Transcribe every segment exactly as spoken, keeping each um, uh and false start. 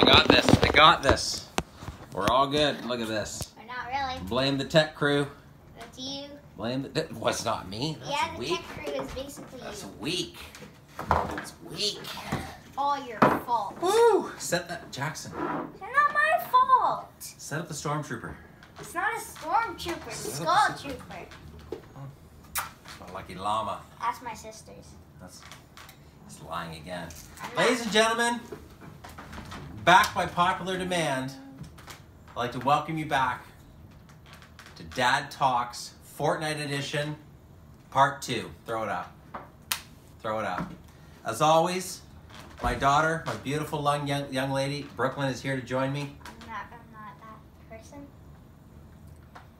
I got this. I got this. We're all good. Look at this. We're not really. Blame the tech crew. That's you. Blame the... What's not me? That's yeah, the weak. Tech crew is basically... That's weak. That's weak. All your fault. Ooh! Set that... Jackson. It's not my fault. Set up the stormtrooper. It's not a stormtrooper. It's a skull trooper. It's my lucky llama. That's my sister's. That's... That's lying again. Ladies and gentlemen, back by popular demand, I'd like to welcome you back to Dad Talks Fortnite Edition Part two. Throw it up. Throw it up. As always, my daughter, my beautiful young, young lady, Brooklyn, is here to join me. I'm not, I'm not that person.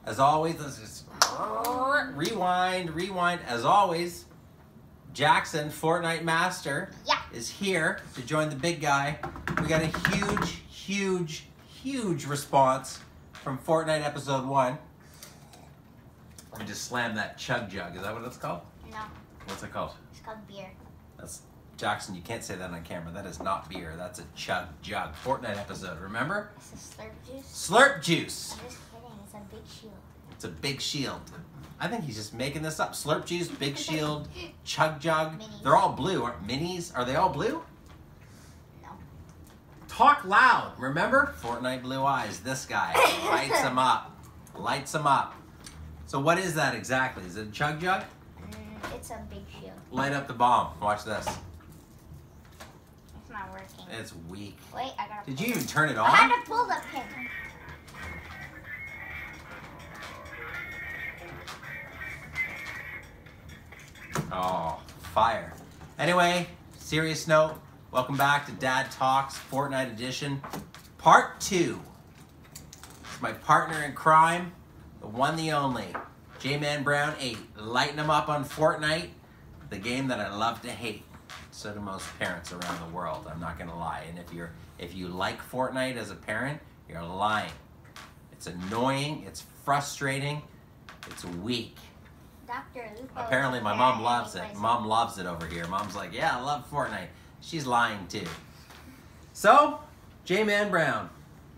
As always, let's just rewind, rewind. As always, Jackson, Fortnite Master, yeah. is here to join the big guy. We got a huge, huge, huge response from Fortnite Episode one. Let me just slam that chug jug. Is that what it's called? No. What's it called? It's called beer. That's Jackson, you can't say that on camera. That is not beer. That's a chug jug. Fortnite episode, remember? It's a slurp juice. Slurp juice. I'm just kidding. It's a big shield. It's a big shield. I think he's just making this up. Slurp juice, big shield, chug jug. Minis. They're all blue, aren't minis? Are they all blue? No. Talk loud, remember? Fortnite blue eyes, this guy. Lights them up. Lights them up. So what is that exactly? Is it a chug jug? Mm, it's a big shield. Light up the bomb. Watch this. It's not working. It's weak. Wait, I gotta Did you even turn it on? I had to pull the pin. Oh, fire. Anyway, serious note, welcome back to Dad Talks Fortnite Edition Part two. My partner in crime, the one, the only, J-Man Brown eight, lighting them up on Fortnite, the game that I love to hate. So do most parents around the world, I'm not gonna lie. And if you're if you like Fortnite as a parent, you're lying. It's annoying, it's frustrating, it's weak. Doctor Lupo. Apparently my mom loves it. Mom loves it over here. Mom's like, yeah, I love Fortnite. She's lying too. So, J-Man Brown,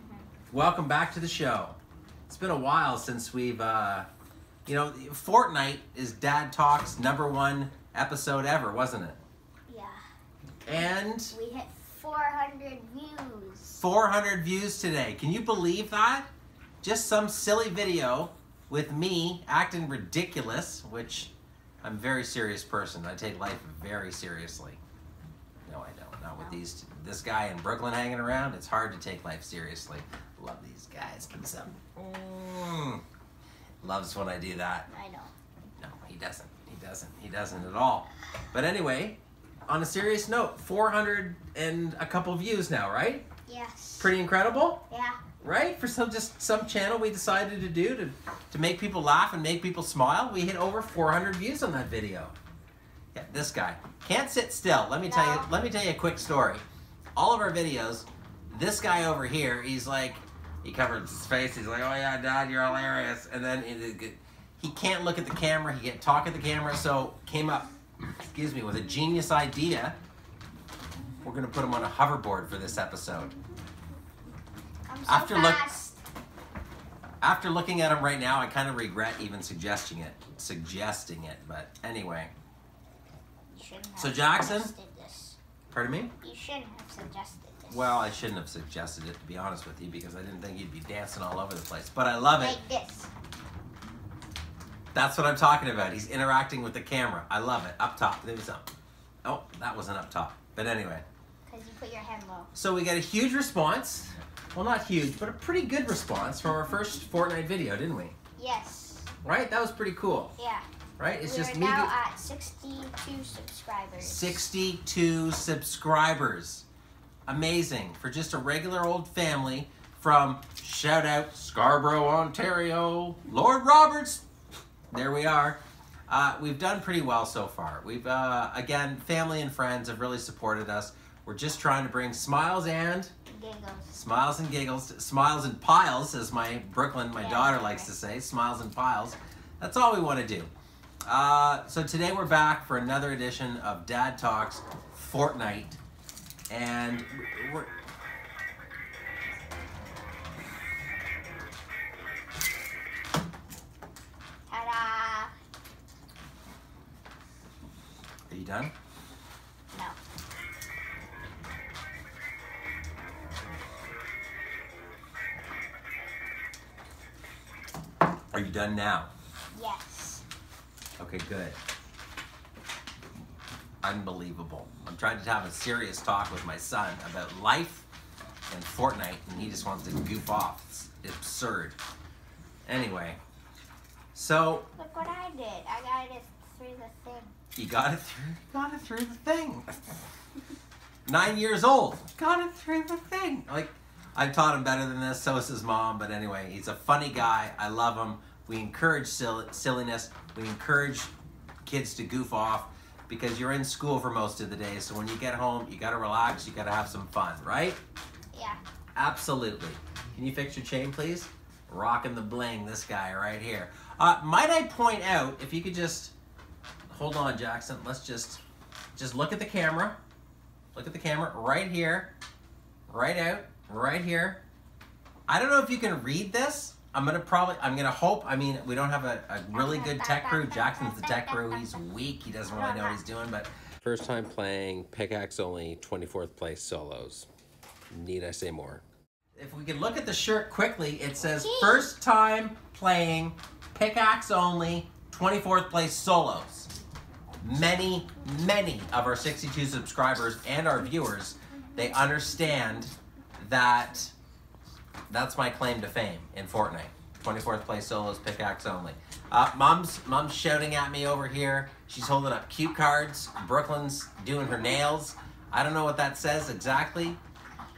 mm-hmm. welcome back to the show. It's been a while since we've, uh, you know, Fortnite is Dad Talk's number one episode ever, wasn't it? Yeah. And? We hit four hundred views. four hundred views today. Can you believe that? Just some silly video with me acting ridiculous, which I'm a very serious person. I take life very seriously. No, I don't. Not with these two. This guy in Brooklyn hanging around. It's hard to take life seriously. Love these guys. Give me some. Mm. Loves when I do that. I know. No, he doesn't. He doesn't. He doesn't at all. But anyway, on a serious note, four hundred and a couple views now, right? Yes. Pretty incredible? Yeah. Right? For some just some channel we decided to do to, to make people laugh and make people smile, we hit over four hundred views on that video. Yeah, this guy can't sit still. Let me no. tell you. Let me tell you a quick story. All of our videos, this guy over here, he's like, he covers his face. He's like, oh yeah, Dad, you're hilarious. And then it, he can't look at the camera. He can't talk at the camera. So came up, excuse me, with a genius idea. We're gonna put him on a hoverboard for this episode. So after, look, after looking at him right now, I kind of regret even suggesting it, suggesting it, but anyway. You shouldn't have so Jackson, this. Pardon me? You shouldn't have suggested this. Well, I shouldn't have suggested it, to be honest with you, because I didn't think you'd be dancing all over the place, but I love like it. Like this. That's what I'm talking about. He's interacting with the camera. I love it. Up top. Give me some. Oh, that wasn't up top, but anyway. Because you put your hand low. So we got a huge response. Well, not huge, but a pretty good response from our first Fortnite video, didn't we? Yes. Right? That was pretty cool. Yeah. Right? It's we just are me now at sixty-two subscribers. sixty-two subscribers. Amazing. For just a regular old family from, shout out, Scarborough, Ontario, Lord Roberts. There we are. Uh, we've done pretty well so far. We've, uh, again, family and friends have really supported us. We're just trying to bring smiles and... Giggles. Smiles and giggles. Smiles and piles, as my Brooklyn, my yeah, daughter, right. likes to say. Smiles and piles. That's all we want to do. Uh, so today we're back for another edition of Dad Talks Fortnite. And we're, Are you done now? Yes. Okay, good. Unbelievable. I'm trying to have a serious talk with my son about life and Fortnite, and he just wants to goof off. It's absurd. Anyway, so... Look what I did. I got it through the thing. You got it through? Got it through the thing. Nine years old. Got it through the thing. Like, I've taught him better than this. So is his mom. But anyway, he's a funny guy. I love him. We encourage sill silliness. We encourage kids to goof off because you're in school for most of the day. So when you get home, you got to relax. You got to have some fun, right? Yeah. Absolutely. Can you fix your chain, please? Rocking the bling, this guy right here. Uh, might I point out, if you could just... Hold on, Jackson. Let's just... Just look at the camera. Look at the camera right here. Right out. Right here. I don't know if you can read this. I'm going to probably... I'm going to hope... I mean, we don't have a, a really good tech crew. Jackson's the tech crew. He's weak. He doesn't really know what he's doing, but... First time playing pickaxe only, twenty-fourth place solos. Need I say more? If we could look at the shirt quickly, it says, Jeez. First time playing pickaxe only, twenty-fourth place solos. Many, many of our sixty-two subscribers and our viewers, they understand that that's my claim to fame in Fortnite. twenty-fourth place solos, pickaxe only. Uh, mom's, mom's shouting at me over here. She's holding up cue cards. Brooklyn's doing her nails. I don't know what that says exactly,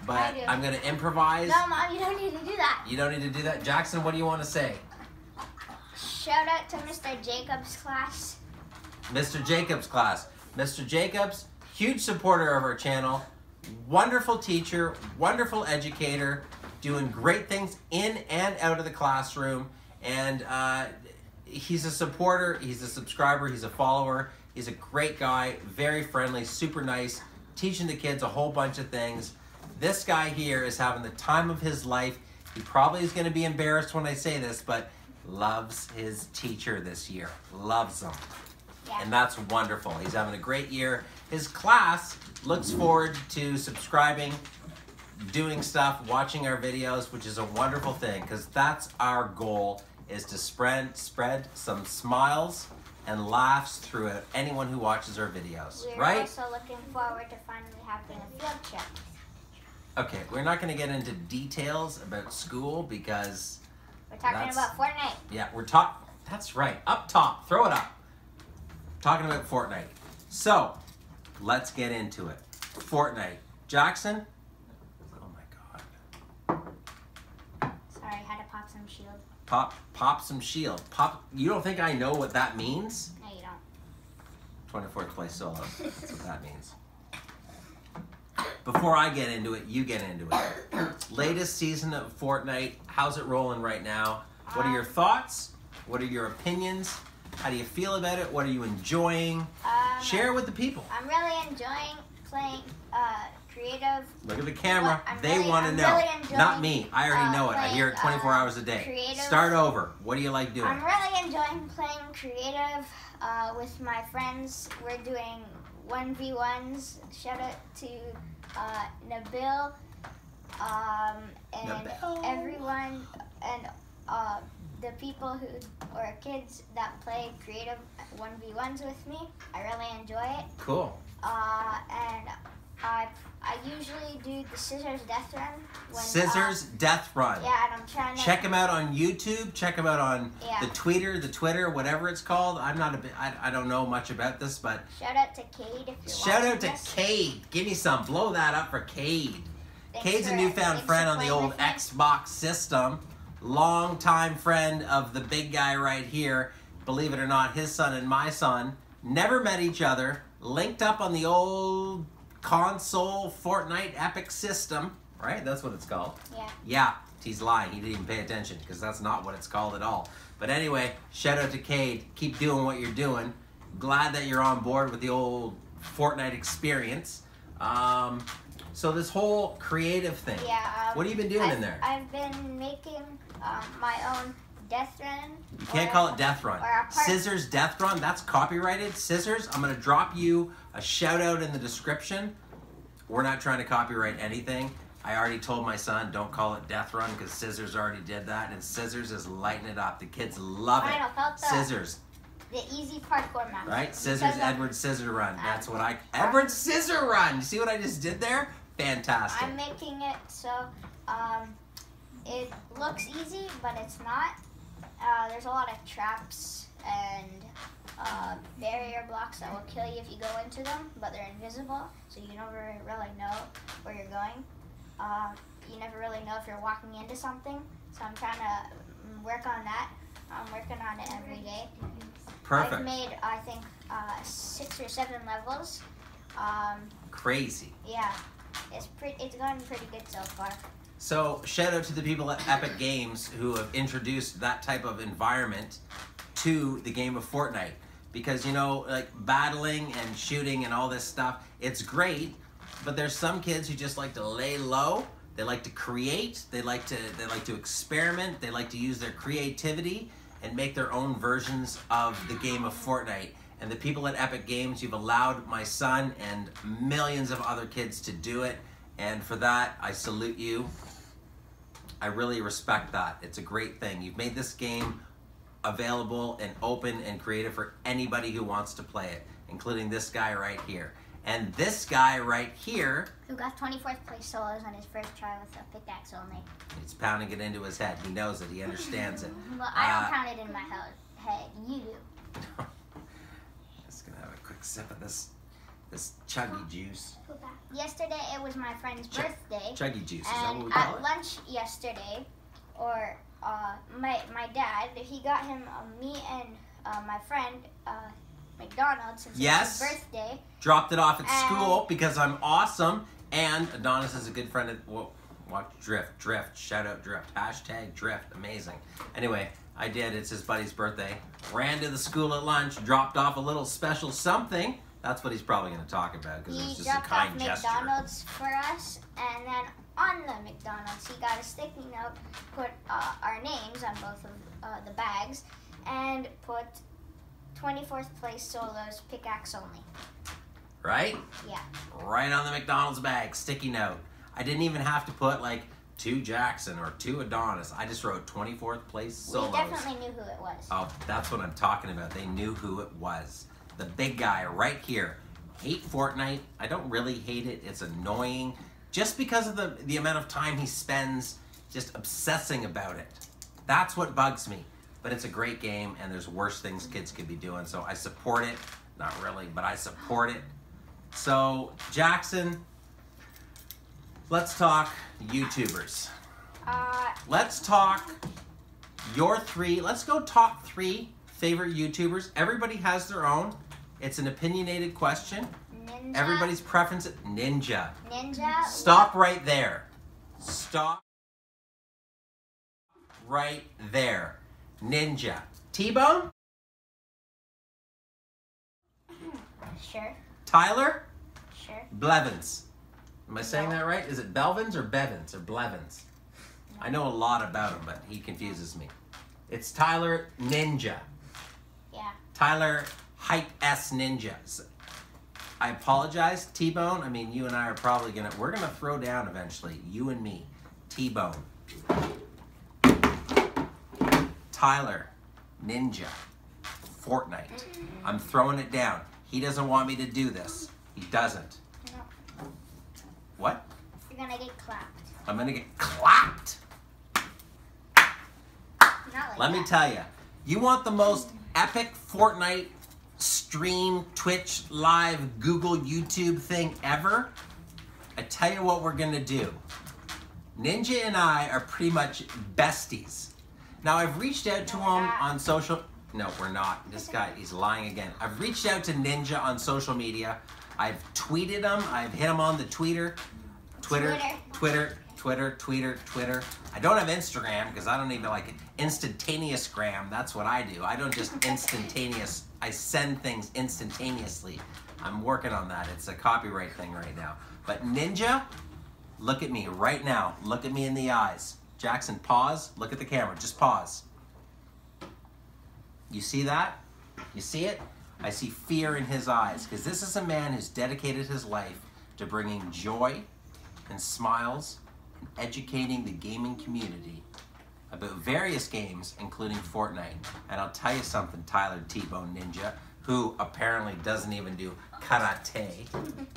but I'm going to improvise. No, Mom, you don't need to do that. You don't need to do that? Jackson, what do you want to say? Shout out to Mister Jacobs' class. Mister Jacobs' class. Mister Jacobs, huge supporter of our channel, wonderful teacher, wonderful educator, doing great things in and out of the classroom. And uh, he's a supporter, he's a subscriber, he's a follower, he's a great guy, very friendly, super nice, teaching the kids a whole bunch of things. This guy here is having the time of his life. He probably is going to be embarrassed when I say this, but loves his teacher this year. Loves him. Yeah. And that's wonderful. He's having a great year. His class looks forward to subscribing, doing stuff, watching our videos, which is a wonderful thing because that's our goal, is to spread, spread some smiles and laughs through anyone who watches our videos. We're right? also looking forward to finally having a field trip. Okay, we're not going to get into details about school because... We're talking about Fortnite. Yeah, we're talking... That's right. Up top. Throw it up. Talking about Fortnite. So, let's get into it. Fortnite. Jackson? Oh, my God. Sorry, I had to pop some shield. Pop pop some shield. Pop. You don't think I know what that means? No, you don't. twenty-fourth place solo. That's what that means. Before I get into it, you get into it. Latest season of Fortnite, how's it rolling right now? What are your thoughts? What are your opinions? How do you feel about it? What are you enjoying? Um, Share it with the people. I'm really enjoying playing uh, creative. Look at the camera. Well, they really, want to know. Really enjoying, Not me. I already uh, know it. Playing, I hear it twenty-four uh, hours a day. Creative. Start over. What do you like doing? I'm really enjoying playing creative uh, with my friends. We're doing one v ones. Shout out to uh, Nabil um, and Nabil. everyone and uh, the people who or kids that play creative one v ones with me. I really enjoy it. Cool. Uh, and I I usually do the Scissors Death Run. When, Scissors uh, Death Run. Yeah, and I'm trying to check them out on YouTube. Check them out on yeah. the Twitter, the Twitter, whatever it's called. I'm not a bit. I I don't know much about this, but shout out to Cade. If you're shout out to this. Cade. Give me some. Blow that up for Cade. Thanks Cade's for, a newfound friend on the old Xbox system. Long-time friend of the big guy right here. Believe it or not, his son and my son never met each other. Linked up on the old console Fortnite Epic system. Right? That's what it's called. Yeah. Yeah. He's lying. He didn't even pay attention because that's not what it's called at all. But anyway, shout out to Cade. Keep doing what you're doing. Glad that you're on board with the old Fortnite experience. Um... So this whole creative thing, yeah, um, what have you been doing I've, in there? I've been making um, my own death run. You can't call it death run. Scissors Death Run, that's copyrighted. Scissors, I'm going to drop you a shout out in the description. We're not trying to copyright anything. I already told my son, don't call it Death Run because Scissors already did that, and Scissors is lighting it up. The kids love it. I felt the, Scissors. The easy parkour match. Right? Scissors, because Edward Scissor Run. That's what I... Edward Scissor Run! You see what I just did there? Fantastic. I'm making it so um, it looks easy, but it's not. Uh, there's a lot of traps and uh, barrier blocks that will kill you if you go into them, but they're invisible, so you never really know where you're going. Uh, you never really know if you're walking into something, so I'm trying to work on that. I'm working on it every day. Perfect. I've made, I think, uh, six or seven levels. Um, Crazy. Yeah, it's pretty. It's gone pretty good so far. So shout out to the people at Epic Games who have introduced that type of environment to the game of Fortnite, because you know, like battling and shooting and all this stuff, it's great. But there's some kids who just like to lay low. They like to create. They like to they like to experiment. They like to use their creativity and make their own versions of the game of Fortnite. And the people at Epic Games, you've allowed my son and millions of other kids to do it. And for that, I salute you. I really respect that. It's a great thing. You've made this game available and open and creative for anybody who wants to play it, including this guy right here. And this guy right here, who got twenty-fourth place solos on his first try with a pickaxe only. He's pounding it into his head. He knows it. He understands it. Well, I don't uh, pound it in my head. You do. I'm just going to have a quick sip of this this chuggy juice. Yesterday, it was my friend's Ch birthday. Chuggy juice, is that what we call it? And at lunch yesterday, or uh, my, my dad, he got him, uh, me and uh, my friend, uh, McDonald's since yes. his birthday. Dropped it off at and school because I'm awesome. And Adonis is a good friend of, whoa, watch Drift, Drift, shout out Drift, hashtag Drift, amazing. Anyway, I did, it's his buddy's birthday. Ran to the school at lunch, dropped off a little special something. That's what he's probably gonna talk about because it was just a kind gesture. He dropped off McDonald's for us, and then on the McDonald's, he got a sticky note, put uh, our names on both of uh, the bags, and put twenty-fourth place solos, pickaxe only. Right? Yeah. Right on the McDonald's bag, sticky note. I didn't even have to put like two Jackson or two Adonis. I just wrote twenty-fourth place solos. We definitely knew who it was. Oh, that's what I'm talking about. They knew who it was. The big guy right here. Hate Fortnite. I don't really hate it. It's annoying. Just because of the, the amount of time he spends just obsessing about it. That's what bugs me. But it's a great game, and there's worse things kids could be doing, so I support it. Not really, but I support it. So, Jackson, let's talk YouTubers. Uh, let's talk your three, let's go top three favorite YouTubers. Everybody has their own. It's an opinionated question. Ninja. Everybody's preference, Ninja. Ninja. Stop right there. Stop right there. Ninja. T-Bone? Sure. Tyler? Sure. Blevins. Am I saying no. that right? Is it Belvins or Bevins or Blevins? No. I know a lot about him, but he confuses me. It's Tyler Ninja. Yeah. Tyler Hype S Ninja. So I apologize, T-Bone. I mean, you and I are probably going to... We're going to throw down eventually. You and me. T-Bone. Tyler, Ninja, Fortnite. I'm throwing it down. He doesn't want me to do this. He doesn't. No. What? You're gonna get clapped. I'm gonna get clapped? Not like Let that. me tell you, you want the most epic Fortnite stream, Twitch, live, Google, YouTube thing ever? I tell you what we're gonna do. Ninja and I are pretty much besties. Now, I've reached out to no, him on social... No, we're not. This guy, he's lying again. I've reached out to Ninja on social media. I've tweeted him. I've hit him on the Twitter. Twitter, Twitter, Twitter, Twitter, Twitter. I don't have Instagram because I don't even like it. Instantaneous gram. That's what I do. I don't just instantaneous. I send things instantaneously. I'm working on that. It's a copyright thing right now. But Ninja, look at me right now. Look at me in the eyes. Jackson, pause. Look at the camera. Just pause. You see that? You see it? I see fear in his eyes because this is a man who's dedicated his life to bringing joy and smiles educating the gaming community about various games, including Fortnite. And I'll tell you something, Tyler T-Bone Ninja, who apparently doesn't even do karate,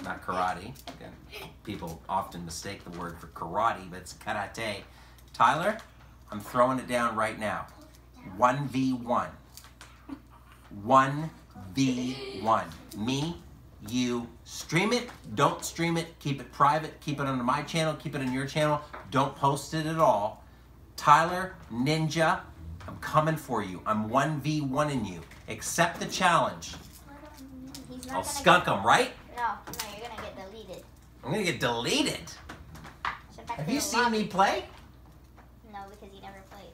not karate. Again, people often mistake the word for karate, but it's karate. Tyler, I'm throwing it down right now. one v one. one v one. Me, you, stream it, don't stream it, keep it private, keep it on my channel, keep it on your channel, don't post it at all. Tyler, Ninja, I'm coming for you. I'm one v one-ing you. Accept the challenge. I'll skunk him, right? No, no, you're gonna get deleted. I'm gonna get deleted? Have you seen me play? No, because you never played.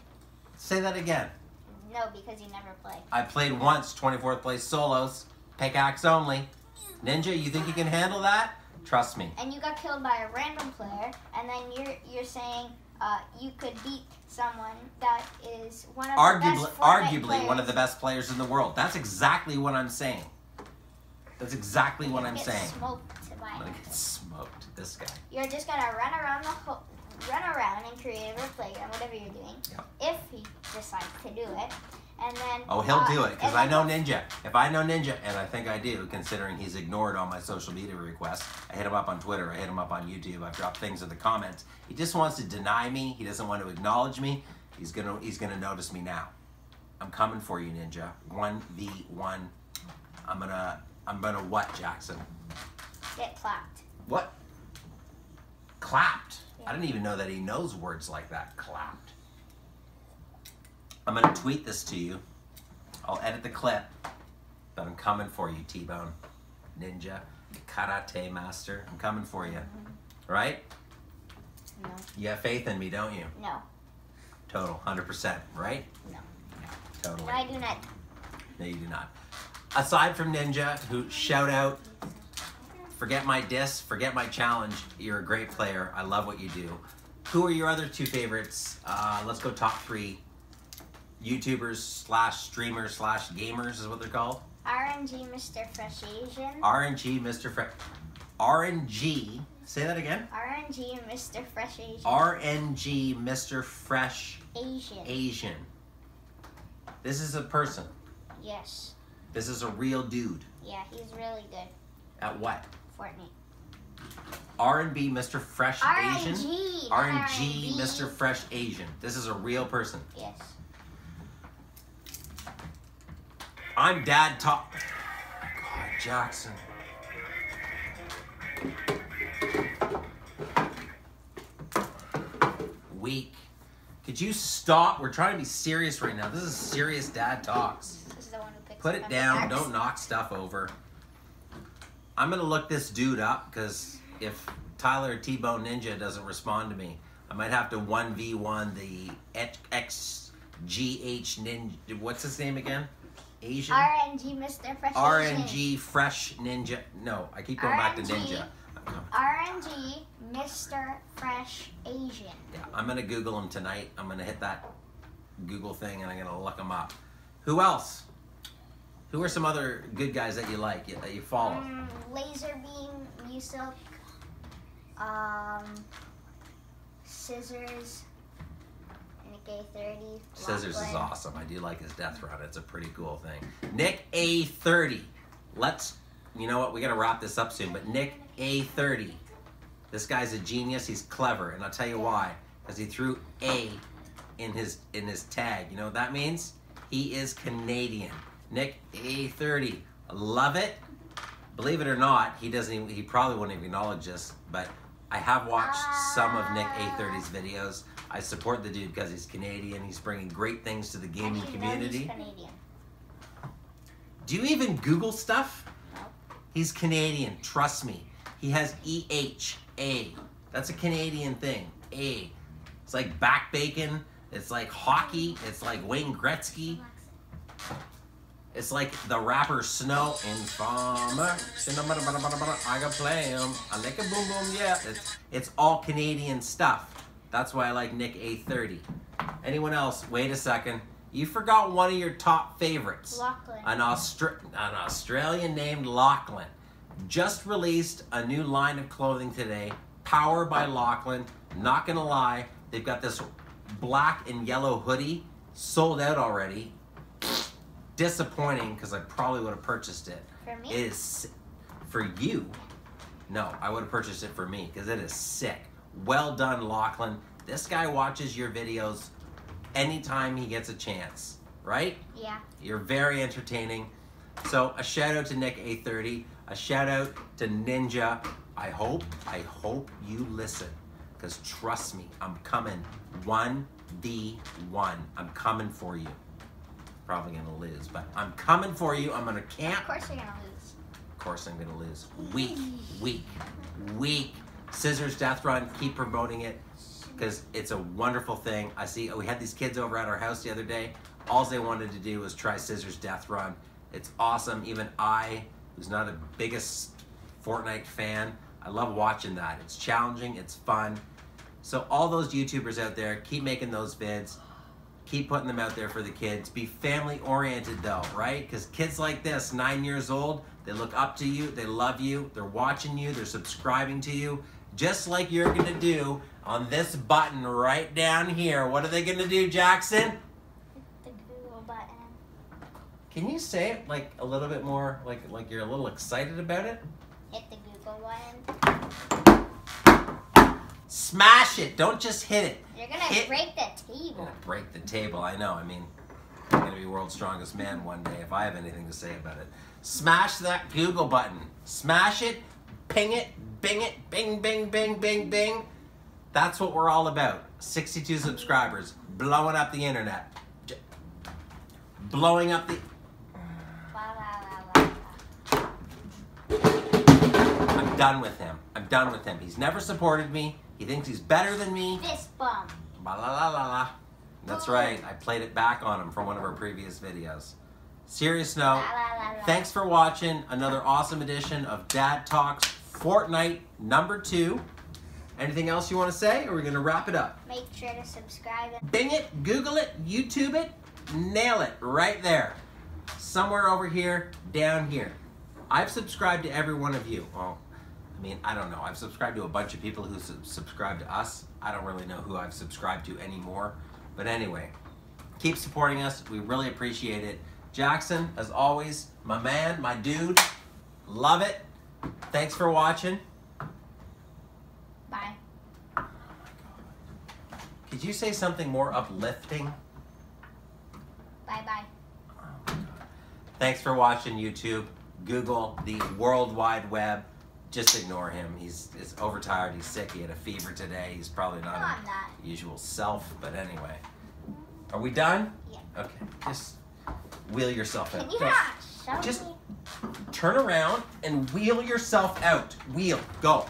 Say that again. No, because you never played. I played once, twenty-fourth place solos, pickaxe only. Ninja, you think you can handle that? Trust me. And you got killed by a random player, and then you're you're saying uh, you could beat someone that is one of arguably, the best arguably players. one of the best players in the world. That's exactly what I'm saying. That's exactly you're what I'm saying. Smoked by I'm gonna get smoked. This guy. You're just gonna run around the whole. Run around and create a playground, whatever you're doing, yep. If he decides to do it, and then... Oh, he'll uh, do it, because I know Ninja. If I know Ninja, and I think I do, considering he's ignored all my social media requests, I hit him up on Twitter, I hit him up on YouTube, I drop things in the comments. He just wants to deny me, he doesn't want to acknowledge me, he's gonna, he's gonna notice me now. I'm coming for you, Ninja. one v one. I'm gonna, I'm gonna what, Jackson? Get clapped. What? Clapped? I didn't even know that he knows words like that, clapped. I'm gonna tweet this to you. I'll edit the clip, but I'm coming for you, T-Bone. Ninja, karate master, I'm coming for you. Mm-hmm. Right? No. You have faith in me, don't you? No. Total, one hundred percent, right? No. Totally. No, I do not. No, you do not. Aside from Ninja, who shout out, forget my diss, forget my challenge. You're a great player. I love what you do. Who are your other two favorites? Uh, let's go top three. YouTubers slash streamers slash gamers is what they're called. R N G Mister Fresh Asian. R N G Mister Fresh. R N G. Say that again. R N G Mister Fresh Asian. R N G Mister Fresh Asian. Asian. This is a person. Yes. This is a real dude. Yeah, he's really good. At what? Fortnite. R and B Mister Fresh Asian. R N G Mister Fresh Asian. This is a real person. Yes. I'm Dad Top. Oh God, Jackson. Weak. Could you stop? We're trying to be serious right now. This is serious Dad Talks. This is the one who picks Put it down. Don't knock stuff over. I'm gonna look this dude up, because if Tyler T-Bone Ninja doesn't respond to me, I might have to one v one the X G H Ninja, what's his name again? Asian? R N G Mister Fresh R N G Fresh Ninja, no, I keep going back to Ninja. R N G Mister Fresh Asian. Yeah, I'm gonna Google him tonight. I'm gonna hit that Google thing and I'm gonna look him up. Who else? Who are some other good guys that you like, that you follow? Um, Laser Beam, Musilk, um, Scissors, Nick Eh thirty. Lachlan. Scissors is awesome. I do like his death run. It's a pretty cool thing. Nick Eh thirty. Let's, you know what, we got to wrap this up soon, but Nick Eh thirty. This guy's a genius. He's clever, and I'll tell you why. Because he threw A in his, in his tag. You know what that means? He is Canadian. Nick Eh thirty, love it. Believe it or not, he doesn't even, he probably wouldn't even acknowledge this, but I have watched ah. some of Nick Eh thirty's videos. I support the dude because he's Canadian. He's bringing great things to the gaming community. Canadian. Do you even Google stuff? No. He's Canadian, trust me. He has E H A. That's a Canadian thing, A. It's like back bacon, it's like hockey, it's like Wayne Gretzky. It's like the rapper Snow and Farmer. I can play him. I like a boom boom, yeah. It's, it's all Canadian stuff. That's why I like Nick Eh thirty. Anyone else? Wait a second. You forgot one of your top favorites. Lachlan. An, Austra an Australian named Lachlan. Just released a new line of clothing today power by Lachlan. Not gonna lie, they've got this black and yellow hoodie sold out already. Disappointing, because I probably would have purchased it. For me? It is for you. No, I would have purchased it for me because it is sick. Well done, Lachlan. This guy watches your videos anytime he gets a chance, right? Yeah. You're very entertaining. So a shout out to Nick Eh thirty. A shout out to Ninja. I hope, I hope you listen, because trust me, I'm coming one v one. I'm coming for you. Probably gonna lose, but I'm coming for you. I'm gonna camp. Of course you're gonna lose. Of course I'm gonna lose. Weak, weak, weak. Scissors Death Run, keep promoting it, because it's a wonderful thing. I see, we had these kids over at our house the other day. All they wanted to do was try Scissors Death Run. It's awesome. Even I, who's not the biggest Fortnite fan, I love watching that. It's challenging, it's fun. So all those YouTubers out there, keep making those vids. Keep putting them out there for the kids. Be family oriented though, right? Because kids like this, nine years old, they look up to you, they love you, they're watching you, they're subscribing to you. Just like you're gonna do on this button right down here. What are they gonna do, Jackson? The Google button. Can you say it like a little bit more, like, like you're a little excited about it? Hit the Google button. Smash it, don't just hit it. You're gonna hit. Break the table. You're gonna break the table, I know, I mean, I'm gonna be world's strongest man one day if I have anything to say about it. Smash that Google button. Smash it, ping it, bing it, bing, bing, bing, bing, bing. That's what we're all about. sixty-two subscribers, blowing up the internet. Blowing up the... I'm done with him. I'm done with him. He's never supported me. He thinks he's better than me. Fist bump. La la la la la. That's right. I played it back on him from one of our previous videos. Serious note. La, la, la, la. Thanks for watching another awesome edition of Dad Talks Fortnite number two. Anything else you want to say, or we're gonna wrap it up? Make sure to subscribe. Bing it, Google it, YouTube it, nail it right there. Somewhere over here, down here. I've subscribed to every one of you. Well, I mean, I don't know. I've subscribed to a bunch of people who sub subscribe to us. I don't really know who I've subscribed to anymore. But anyway, keep supporting us. We really appreciate it. Jackson, as always, my man, my dude. Love it. Thanks for watching. Bye. Oh my God. Could you say something more uplifting? Bye-bye. Oh my God. Thanks for watching, YouTube. Google, the World Wide Web. Just ignore him. He's, he's overtired. He's sick. He had a fever today. He's probably not no, his not. usual self. But anyway, are we done? Yeah. Okay. Just wheel yourself out. Can you not show me? Just turn around and wheel yourself out. Wheel. Go.